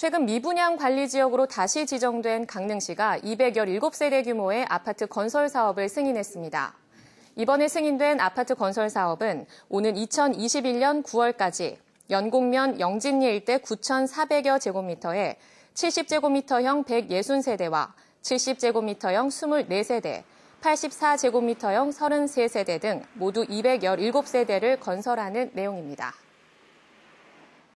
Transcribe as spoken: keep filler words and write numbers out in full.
최근 미분양 관리 지역으로 다시 지정된 강릉시가 이백십칠 세대 규모의 아파트 건설 사업을 승인했습니다. 이번에 승인된 아파트 건설 사업은 오는 이천이십일 년 구월까지 연곡면 영진리 일대 구천사백여 제곱미터에 칠십 제곱미터형 백육십 세대와 칠십 제곱미터형 이십사 세대, 팔십사 제곱미터형 삼십삼 세대 등 모두 이백십칠 세대를 건설하는 내용입니다.